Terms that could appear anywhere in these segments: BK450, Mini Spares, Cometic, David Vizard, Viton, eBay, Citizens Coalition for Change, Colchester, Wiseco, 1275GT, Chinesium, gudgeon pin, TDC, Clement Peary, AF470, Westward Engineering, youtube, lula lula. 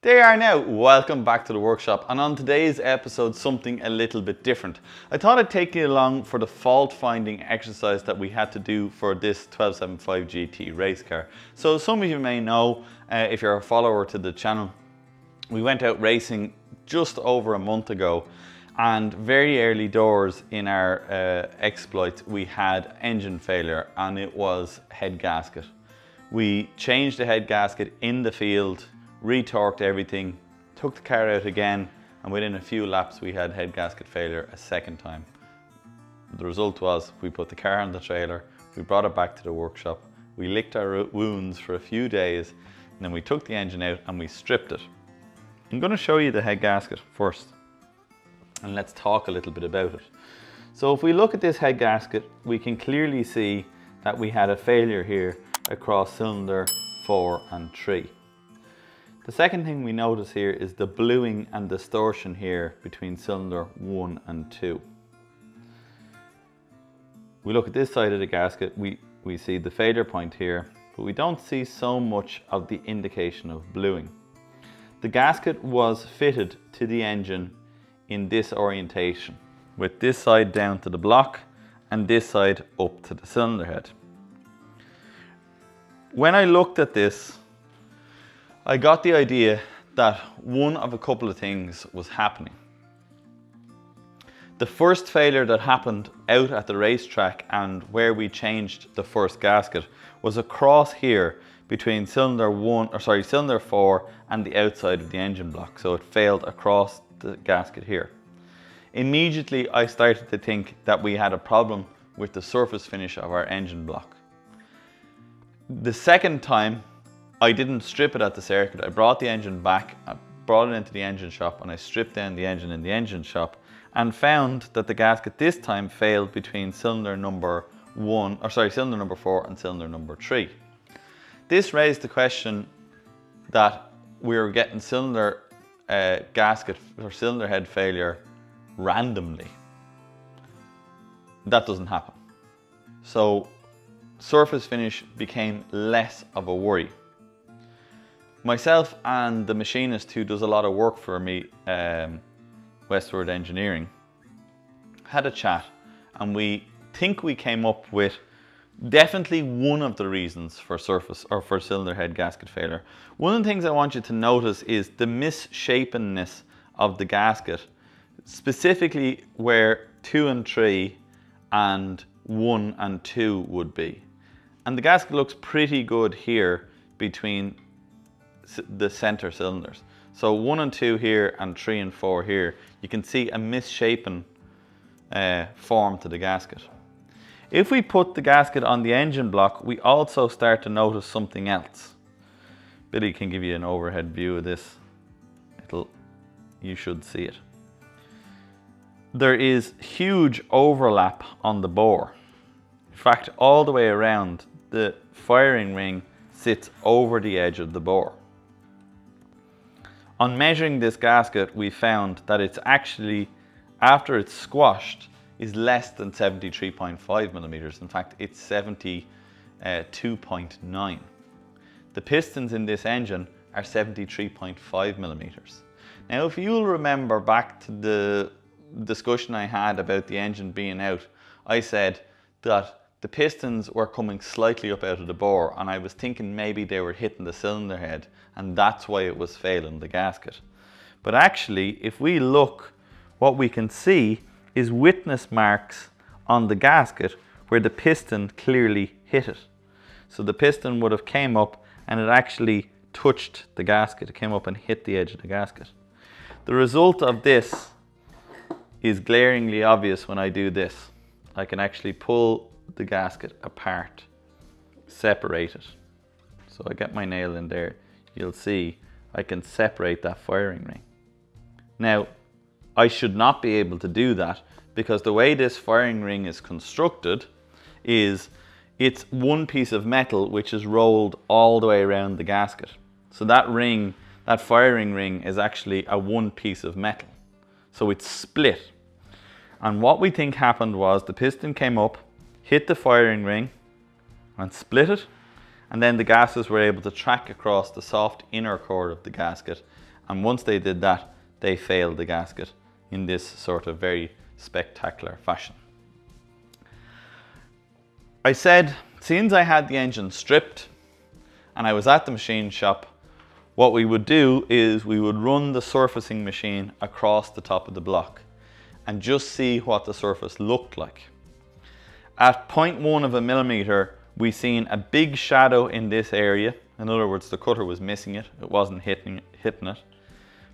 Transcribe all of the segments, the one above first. There you are now, welcome back to the workshop, and on today's episode something a little bit different. I thought I'd take you along for the fault finding exercise that we had to do for this 1275 GT race car. So some of you may know, if you're a follower to the channel, we went out racing just over a month ago, and very early doors in our exploits we had engine failure, and it was head gasket. We changed the head gasket in the field, retorqued everything, took the car out again, and within a few laps we had head gasket failure a second time. The result was we put the car on the trailer, we brought it back to the workshop, we licked our wounds for a few days, and then we took the engine out and we stripped it. I'm going to show you the head gasket first, and let's talk a little bit about it. So if we look at this head gasket, we can clearly see that we had a failure here across cylinder 4 and 3. The second thing we notice here is the bluing and distortion here between cylinder 1 and 2. We look at this side of the gasket, we see the failure point here, but we don't see so much of the indication of bluing. The gasket was fitted to the engine in this orientation, with this side down to the block and this side up to the cylinder head. When I looked at this, I got the idea that one of a couple of things was happening. The first failure that happened out at the racetrack and where we changed the first gasket was across here between cylinder 4 and the outside of the engine block. So it failed across the gasket here. Immediately I started to think that we had a problem with the surface finish of our engine block. The second time, I didn't strip it at the circuit. I brought the engine back, I brought it into the engine shop, and I stripped down the engine in the engine shop, and found that the gasket this time failed between cylinder number 4 and cylinder number 3. This raised the question that we were getting cylinder gasket or cylinder head failure randomly. That doesn't happen. So surface finish became less of a worry. Myself and the machinist who does a lot of work for me, Westward Engineering, had a chat, and we think we came up with definitely one of the reasons for surface or for cylinder head gasket failure. One of the things I want you to notice is the misshapenness of the gasket, specifically where 2 and 3 and 1 and 2 would be. And the gasket looks pretty good here between the center cylinders. So 1 and 2 here and 3 and 4 here, you can see a misshapen form to the gasket. If we put the gasket on the engine block, we also start to notice something else. Billy can give you an overhead view of this. You should see it. There is huge overlap on the bore. In fact, all the way around, the firing ring sits over the edge of the bore. On measuring this gasket, we found that it's actually, after it's squashed, is less than 73.5 millimeters. In fact, it's 72.9. The pistons in this engine are 73.5 millimeters. Now, if you'll remember back to the discussion I had about the engine being out, I said that the pistons were coming slightly up out of the bore, and I was thinking maybe they were hitting the cylinder head, and that's why it was failing the gasket. But actually, if we look, what we can see is witness marks on the gasket where the piston clearly hit it. So the piston would have came up and it actually touched the gasket. It came up and hit the edge of the gasket. The result of this is glaringly obvious when I do this. I can actually pull the gasket apart, separate it. So I get my nail in there, you'll see I can separate that firing ring. Now, I should not be able to do that, because the way this firing ring is constructed is it's one piece of metal which is rolled all the way around the gasket. So that ring, that firing ring, is actually a one piece of metal. So it's split. And what we think happened was the piston came up, hit the firing ring and split it, and then the gases were able to track across the soft inner core of the gasket, and once they did that, they failed the gasket in this sort of very spectacular fashion. I said, since I had the engine stripped and I was at the machine shop, what we would do is we would run the surfacing machine across the top of the block and just see what the surface looked like. At 0.1 of a millimeter, we seen a big shadow in this area. In other words, the cutter was missing it. It wasn't hitting it,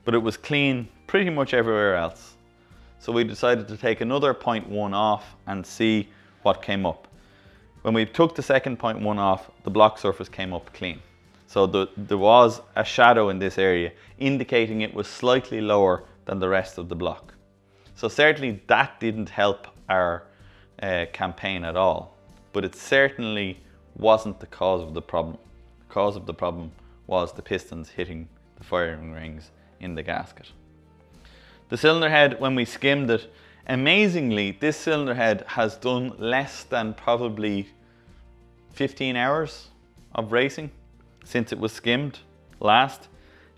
but it was clean pretty much everywhere else. So we decided to take another 0.1 off and see what came up. When we took the second 0.1 off, the block surface came up clean. So there was a shadow in this area, indicating it was slightly lower than the rest of the block. So certainly that didn't help our campaign at all, but it certainly wasn't the cause of the problem. The cause of the problem was the pistons hitting the firing rings in the gasket. The cylinder head, when we skimmed it, amazingly, this cylinder head has done less than probably 15 hours of racing since it was skimmed last,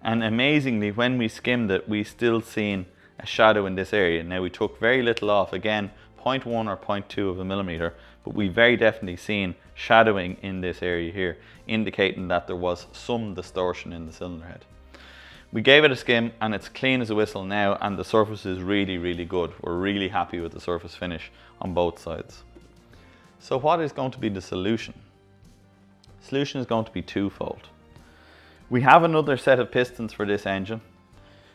and amazingly, when we skimmed it, we still seen a shadow in this area. Now, we took very little off, again 0.1 or 0.2 of a millimeter, but we very definitely seen shadowing in this area here, indicating that there was some distortion in the cylinder head. We gave it a skim and it's clean as a whistle now, and the surface is really, really good. We're really happy with the surface finish on both sides. So what is going to be the solution? The solution is going to be twofold. We have another set of pistons for this engine.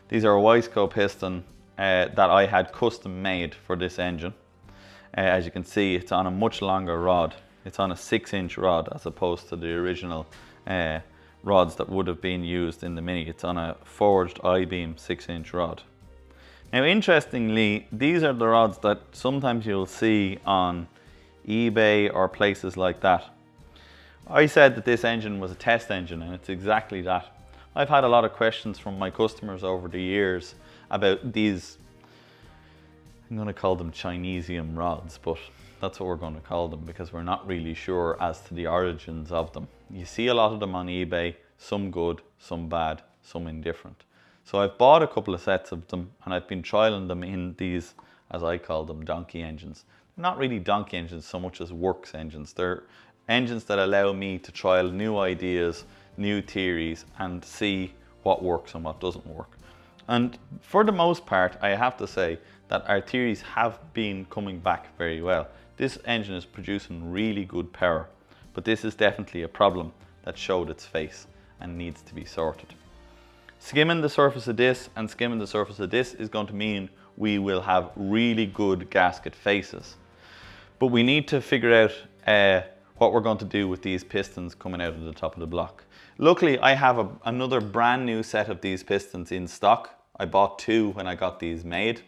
These are a Wiseco piston that I had custom made for this engine. As you can see, it's on a much longer rod. It's on a 6-inch rod as opposed to the original rods that would have been used in the Mini. It's on a forged I-beam 6-inch rod. Now, interestingly, these are the rods that sometimes you'll see on eBay or places like that. I said that this engine was a test engine, and it's exactly that. I've had a lot of questions from my customers over the years about these, I'm going to call them Chinesium rods, but that's what we're going to call them because we're not really sure as to the origins of them. You see a lot of them on eBay, some good, some bad, some indifferent. So I've bought a couple of sets of them and I've been trialing them in these, as I call them, donkey engines. They're not really donkey engines so much as works engines. They're engines that allow me to trial new ideas, new theories, and see what works and what doesn't work. And for the most part, I have to say that our theories have been coming back very well. This engine is producing really good power, but this is definitely a problem that showed its face and needs to be sorted. Skimming the surface of this and skimming the surface of this is going to mean we will have really good gasket faces. But we need to figure out what we're going to do with these pistons coming out of the top of the block. Luckily, I have another brand new set of these pistons in stock. I bought two when I got these made.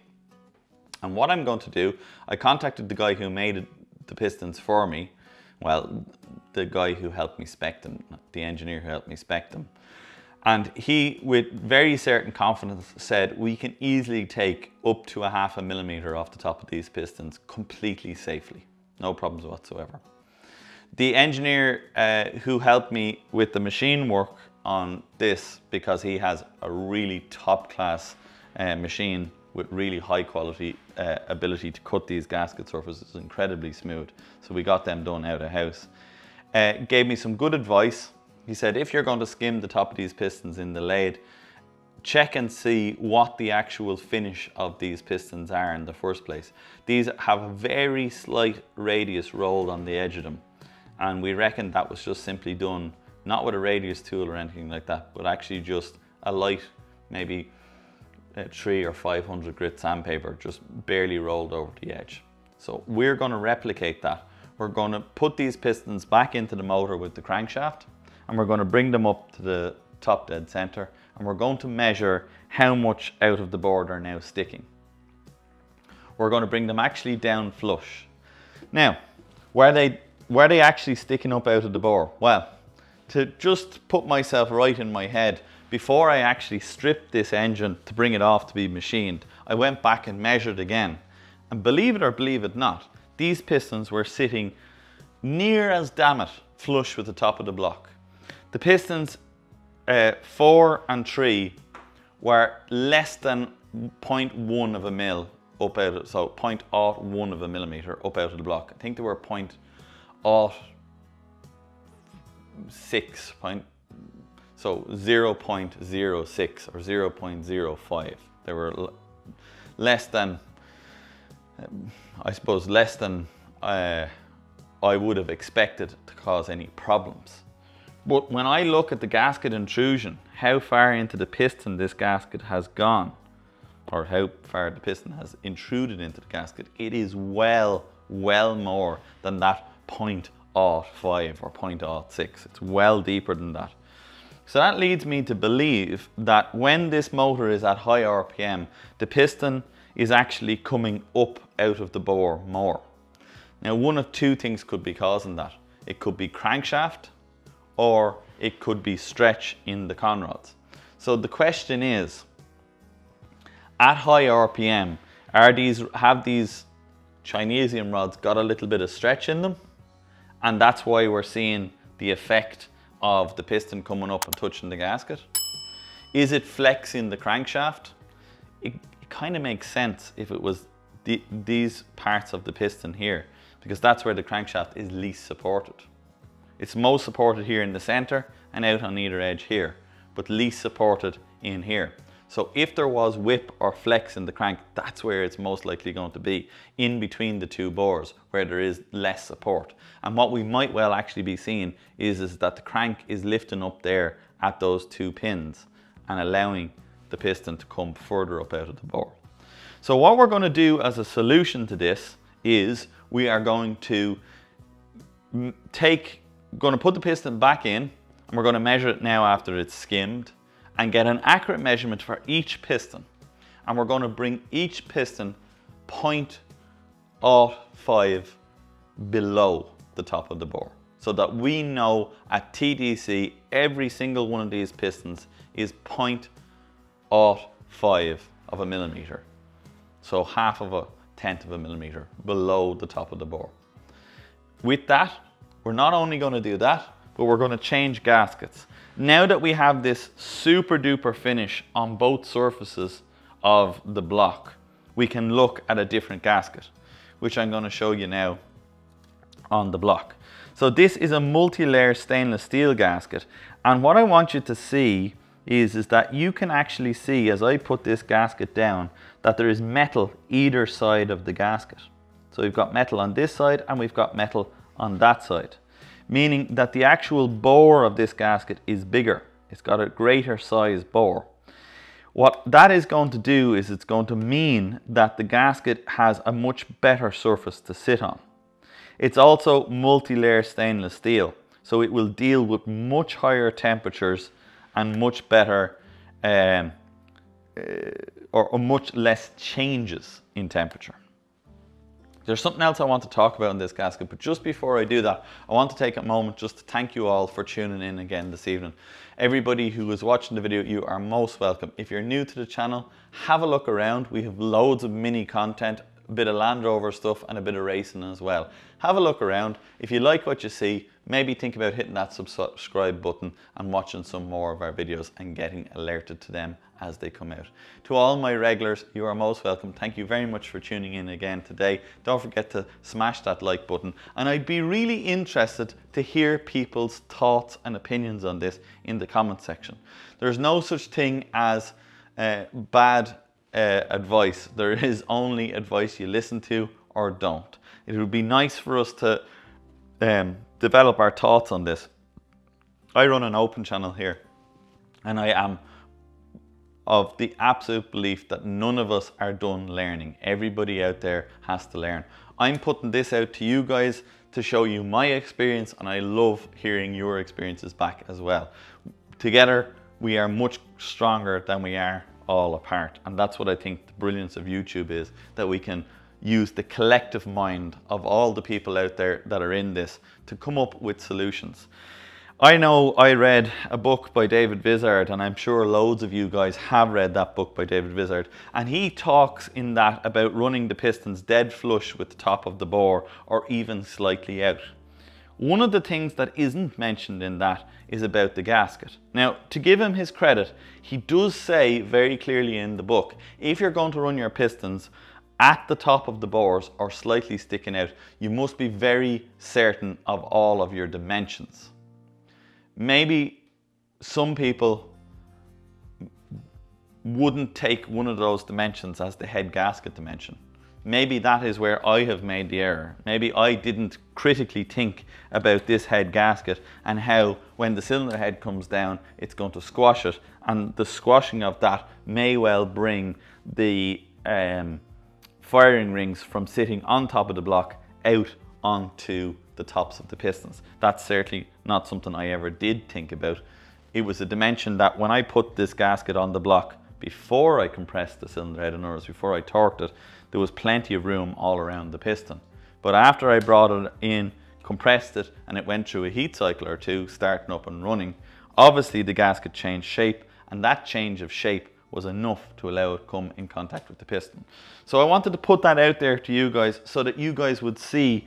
And what I'm going to do, I contacted the guy who made the pistons for me. Well, the guy who helped me spec them, the engineer who helped me spec them. And he, with very certain confidence, said we can easily take up to 0.5 millimeter off the top of these pistons completely safely. No problems whatsoever. The engineer who helped me with the machine work on this, because he has a really top class machine with really high quality ability to cut these gasket surfaces incredibly smooth. So we got them done out of house. Gave me some good advice. He said, if you're going to skim the top of these pistons in the lathe, check and see what the actual finish of these pistons are in the first place. These have a very slight radius rolled on the edge of them. And we reckon that was just simply done, not with a radius tool or anything like that, but actually just a light, maybe 300 or 500 grit sandpaper, just barely rolled over the edge. So we're going to replicate that. We're going to put these pistons back into the motor with the crankshaft, and we're going to bring them up to the top dead center, and we're going to measure how much out of the board are now sticking. We're going to bring them actually down flush. Now, were they actually sticking up out of the bore? Well, to just put myself right in my head, before I actually stripped this engine to bring it off to be machined, I went back and measured again. And believe it or believe it not, these pistons were sitting near as damn it flush with the top of the block. The pistons 4 and 3 were less than 0.1 of a mil up out of, so 0.01 of a millimeter up out of the block. I think they were 0.06, so 0.06 or 0.05. They were less than, I suppose, less than I would have expected to cause any problems. But when I look at the gasket intrusion, how far into the piston this gasket has gone, or how far the piston has intruded into the gasket, it is well more than that 0.05 or 0.06. It's well deeper than that. So that leads me to believe that when this motor is at high RPM, the piston is actually coming up out of the bore more. Now, one of two things could be causing that. It could be crankshaft, or it could be stretch in the conrods. So the question is, at high RPM, have these Chinesium rods got a little bit of stretch in them? And that's why we're seeing the effect of the piston coming up and touching the gasket. Is it flexing the crankshaft? It kind of makes sense if it was these parts of the piston here, because that's where the crankshaft is least supported. It's most supported here in the center and out on either edge here, but least supported in here. So if there was whip or flex in the crank, that's where it's most likely going to be, in between the two bores where there is less support. And what we might well actually be seeing is that the crank is lifting up there at those two pins and allowing the piston to come further up out of the bore. So what we're going to do as a solution to this is we are going to put the piston back in, and we're going to measure it now after it's skimmed and get an accurate measurement for each piston. And we're going to bring each piston 0.05 below the top of the bore, so that we know at TDC every single one of these pistons is 0.05 of a millimeter, so 0.5 of a 1/10 of a millimeter below the top of the bore. With that, we're not only going to do that, but we're going to change gaskets. Now that we have this super duper finish on both surfaces of the block, we can look at a different gasket, which I'm going to show you now on the block. So this is a multi-layer stainless steel gasket. And what I want you to see is that you can actually see, as I put this gasket down, that there is metal either side of the gasket. So we've got metal on this side and we've got metal on that side, meaning that the actual bore of this gasket is bigger. It's got a greater size bore. What that is going to do is it's going to mean that the gasket has a much better surface to sit on. It's also multi-layer stainless steel, so it will deal with much higher temperatures and much better or much less changes in temperature. There's something else I want to talk about in this gasket, but just before I do that, I want to take a moment just to thank you all for tuning in again this evening. Everybody who is watching the video, you are most welcome. If you're new to the channel, have a look around. We have loads of mini content, a bit of Land Rover stuff and a bit of racing as well. Have a look around. If you like what you see, maybe think about hitting that subscribe button and watching some more of our videos and getting alerted to them as they come out. To all my regulars, you are most welcome. Thank you very much for tuning in again today. Don't forget to smash that like button. And I'd be really interested to hear people's thoughts and opinions on this in the comment section. There's no such thing as bad advice. There is only advice you listen to or don't. It would be nice for us to develop our thoughts on this. I run an open channel here, and I am of the absolute belief that none of us are done learning. Everybody out there has to learn. I'm putting this out to you guys to show you my experience, and I love hearing your experiences back as well. Together, we are much stronger than we are all apart, and that's what I think the brilliance of YouTube is, that we can use the collective mind of all the people out there that are in this to come up with solutions. I know I read a book by David Vizard, and I'm sure loads of you guys have read that book by David Vizard, and he talks in that about running the pistons dead flush with the top of the bore or even slightly out. One of the things that isn't mentioned in that is about the gasket. Now, to give him his credit, he does say very clearly in the book, if you're going to run your pistons at the top of the bores or slightly sticking out, you must be very certain of all of your dimensions. Maybe some people wouldn't take one of those dimensions as the head gasket dimension. Maybe that is where I have made the error. Maybe I didn't critically think about this head gasket and how when the cylinder head comes down, it's going to squash it. And the squashing of that may well bring the firing rings from sitting on top of the block out onto the tops of the pistons. That's certainly not something I ever did think about. It was a dimension that when I put this gasket on the block, before I compressed the cylinder head, in other words, before I torqued it, there was plenty of room all around the piston. But after I brought it in, compressed it, and it went through a heat cycle or two, starting up and running, obviously the gasket changed shape, and that change of shape was enough to allow it to come in contact with the piston. So I wanted to put that out there to you guys so that you guys would see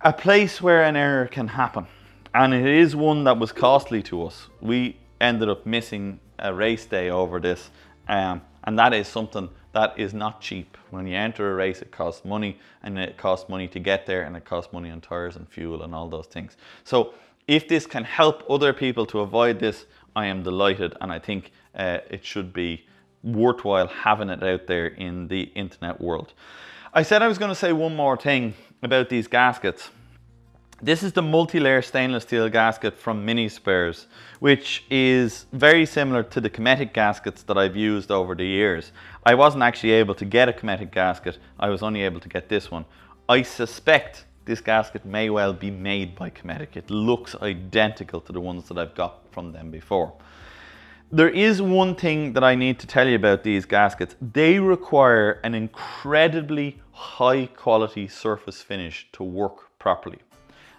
a place where an error can happen. And it is one that was costly to us. We ended up missing a race day over this. And that is something that is not cheap. When you enter a race, it costs money, and it costs money to get there, and it costs money on tires and fuel and all those things. So if this can help other people to avoid this, I am delighted, and I think it should be worthwhile having it out there in the internet world. I said I was going to say one more thing about these gaskets. This is the multi-layer stainless steel gasket from Mini Spares, which is very similar to the Cometic gaskets that I've used over the years. I wasn't actually able to get a Cometic gasket. I was only able to get this one. I suspect this gasket may well be made by Cometic. It looks identical to the ones that I've got from them before. There is one thing that I need to tell you about these gaskets. They require an incredibly high quality surface finish to work properly.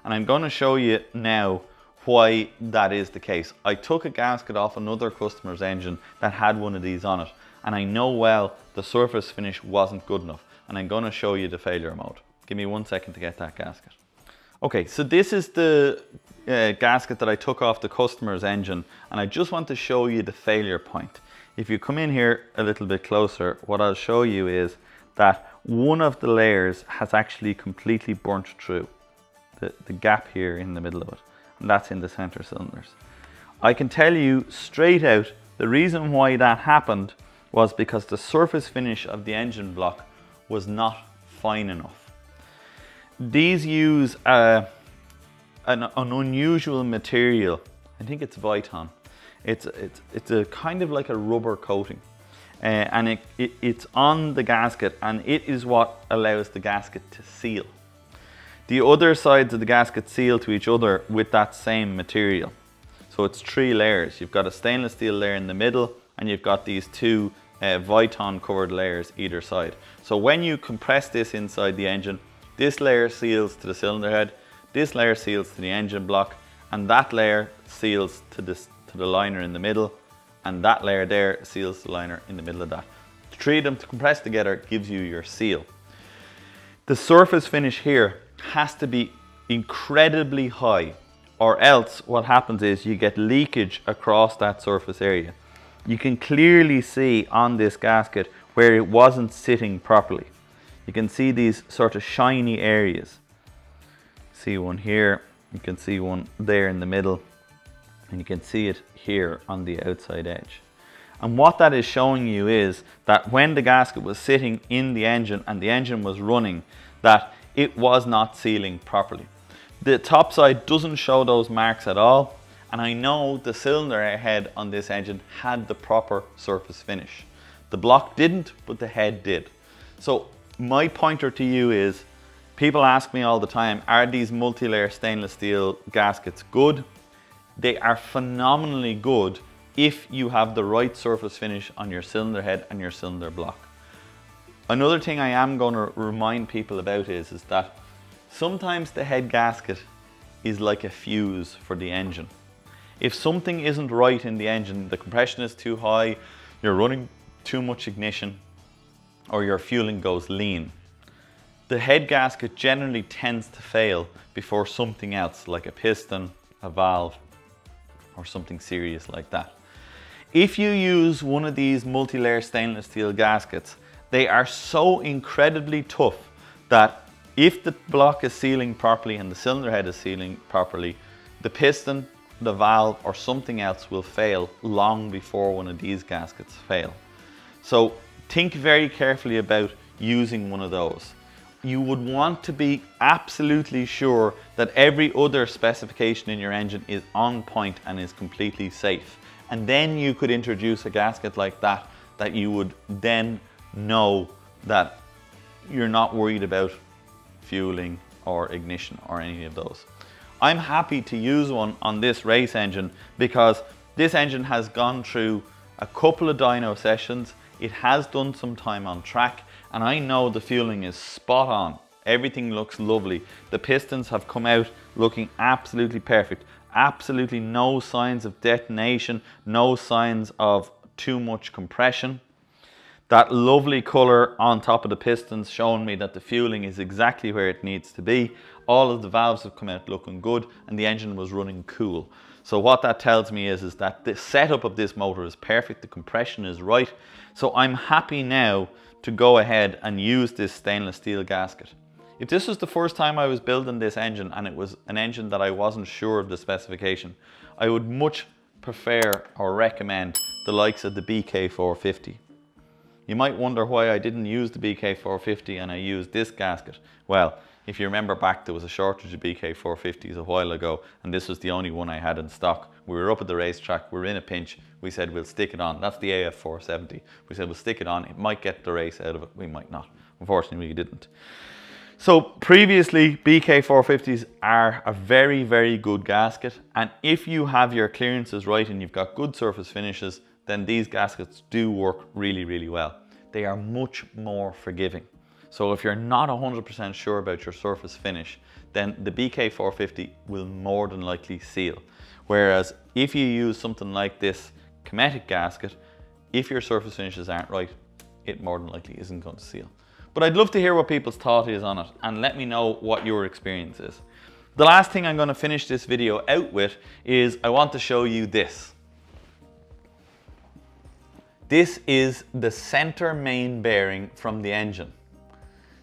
And I'm going to show you now why that is the case. I took a gasket off another customer's engine that had one of these on it, and I know well the surface finish wasn't good enough, and I'm going to show you the failure mode. Give me 1 second to get that gasket. Okay, so this is the gasket that I took off the customer's engine, and I just want to show you the failure point. If you come in here a little bit closer, what I'll show you is that one of the layers has actually completely burnt through. The gap here in the middle of it, and that's in the center cylinders. I can tell you straight out the reason why that happened was because the surface finish of the engine block was not fine enough. These use an unusual material. I think it's Viton. It's a kind of like a rubber coating, and it's on the gasket, and it is what allows the gasket to seal. The other sides of the gasket seal to each other with that same material. So it's three layers. You've got a stainless steel layer in the middle, and you've got these two Viton covered layers either side. So when you compress this inside the engine, this layer seals to the cylinder head, this layer seals to the engine block, and that layer seals to the liner in the middle, and that layer there seals the liner in the middle of that. The three of them to compress together gives you your seal. The surface finish here has to be incredibly high, or else what happens is you get leakage across that surface area. You can clearly see on this gasket where it wasn't sitting properly. You can see these sort of shiny areas. See one here, you can see one there in the middle, and you can see it here on the outside edge. And what that is showing you is that when the gasket was sitting in the engine and the engine was running, that it was not sealing properly. The top side doesn't show those marks at all, and I know the cylinder head on this engine had the proper surface finish. The block didn't, but the head did. So my pointer to you is, people ask me all the time, are these multi-layer stainless steel gaskets good? They are phenomenally good if you have the right surface finish on your cylinder head and your cylinder block. Another thing I am going to remind people about is that sometimes the head gasket is like a fuse for the engine. If something isn't right in the engine, the compression is too high, you're running too much ignition, or your fueling goes lean, the head gasket generally tends to fail before something else like a piston, a valve, or something serious like that. If you use one of these multi-layer stainless steel gaskets, they are so incredibly tough that if the block is sealing properly and the cylinder head is sealing properly, the piston, the valve, or something else will fail long before one of these gaskets fail. So think very carefully about using one of those. You would want to be absolutely sure that every other specification in your engine is on point and is completely safe. And then you could introduce a gasket like that, that you would then know that you're not worried about fueling or ignition or any of those. I'm happy to use one on this race engine because this engine has gone through a couple of dyno sessions. It has done some time on track. And I know the fueling is spot on. Everything looks lovely. The pistons have come out looking absolutely perfect. Absolutely no signs of detonation, no signs of too much compression. That lovely color on top of the pistons showing me that the fueling is exactly where it needs to be. All of the valves have come out looking good and the engine was running cool. So what that tells me is that the setup of this motor is perfect. The compression is right. So I'm happy now to go ahead and use this stainless steel gasket. If this was the first time I was building this engine and it was an engine that I wasn't sure of the specification, I would much prefer or recommend the likes of the BK450. You might wonder why I didn't use the BK450 and I used this gasket. Well, if you remember back, there was a shortage of BK450s a while ago and this was the only one I had in stock. We were up at the racetrack, we were in a pinch, we said we'll stick it on. That's the AF470. We said we'll stick it on, it might get the race out of it, we might not. Unfortunately, we didn't. So previously, BK450s are a very, very good gasket, and if you have your clearances right and you've got good surface finishes, then these gaskets do work really, really well. They are much more forgiving. So if you're not 100% sure about your surface finish, then the BK450 will more than likely seal. Whereas if you use something like this Cometic gasket, if your surface finishes aren't right, it more than likely isn't going to seal. But I'd love to hear what people's thought is on it and let me know what your experience is. The last thing I'm going to finish this video out with is I want to show you this. This is the center main bearing from the engine.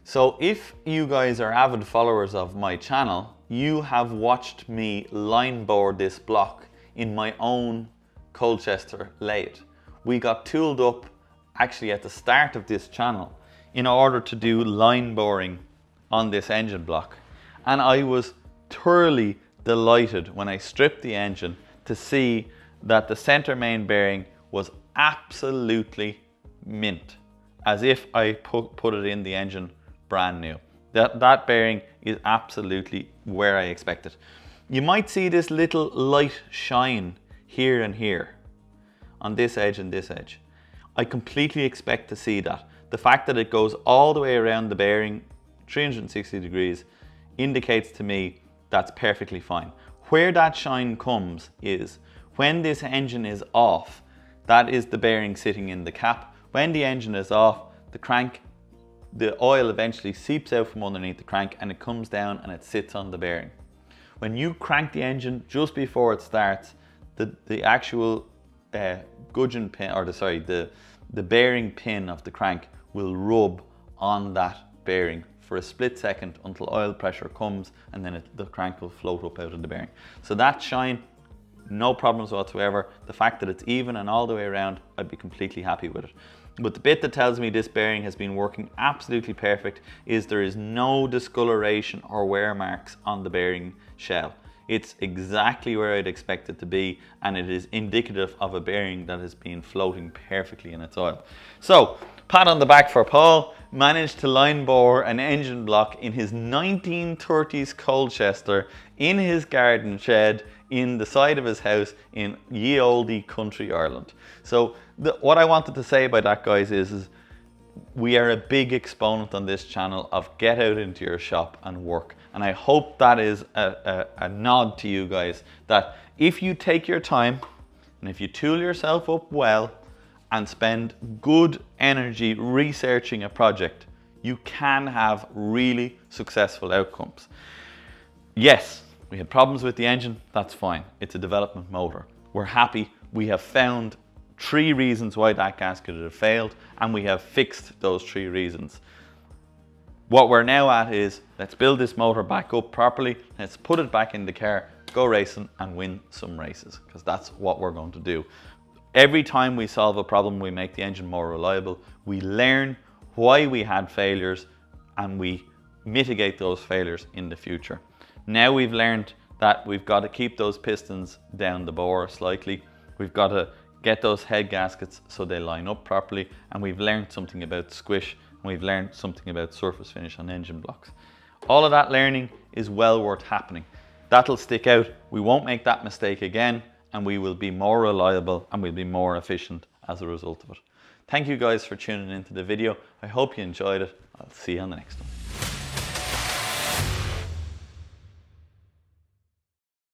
So if you guys are avid followers of my channel, you have watched me line bore this block in my own Colchester lathe. We got tooled up actually at the start of this channel in order to do line boring on this engine block. And I was thoroughly delighted when I stripped the engine to see that the center main bearing was absolutely mint, as if I put it in the engine brand new. That bearing is absolutely where I expect it. You might see this little light shine here and here, on this edge and this edge. I completely expect to see that. The fact that it goes all the way around the bearing, 360 degrees, indicates to me that's perfectly fine. Where that shine comes is when this engine is off, that is the bearing sitting in the cap. When the engine is off, the crank, the oil eventually seeps out from underneath the crank and it comes down and it sits on the bearing. When you crank the engine just before it starts, the actual gudgeon pin, or the bearing pin of the crank will rub on that bearing for a split second until oil pressure comes and then the crank will float up out of the bearing. So that shine, no problems whatsoever. The fact that it's even and all the way around, I'd be completely happy with it. But the bit that tells me this bearing has been working absolutely perfect is there is no discoloration or wear marks on the bearing shell. It's exactly where I'd expect it to be, and it is indicative of a bearing that has been floating perfectly in its oil. So, pat on the back for Paul. Managed to line bore an engine block in his 1930s Colchester, in his garden shed, in the side of his house, in ye olde country Ireland. So, what I wanted to say about that, guys, is we are a big exponent on this channel of get out into your shop and work. And I hope that is a nod to you guys that if you take your time and if you tool yourself up well and spend good energy researching a project, you can have really successful outcomes. Yes, we had problems with the engine, that's fine. It's a development motor. We're happy we have found 3 reasons why that gasket had failed, and we have fixed those 3 reasons. What we're now at is, let's build this motor back up properly, let's put it back in the car, go racing and win some races, because that's what we're going to do. Every time we solve a problem, we make the engine more reliable, we learn why we had failures, and we mitigate those failures in the future. Now we've learned that we've got to keep those pistons down the bore slightly, we've got to get those head gaskets so they line up properly, and we've learned something about squish, and we've learned something about surface finish on engine blocks. All of that learning is well worth happening. That'll stick out, we won't make that mistake again, and we will be more reliable and we'll be more efficient as a result of it. Thank you guys for tuning into the video. I hope you enjoyed it. I'll see you on the next one.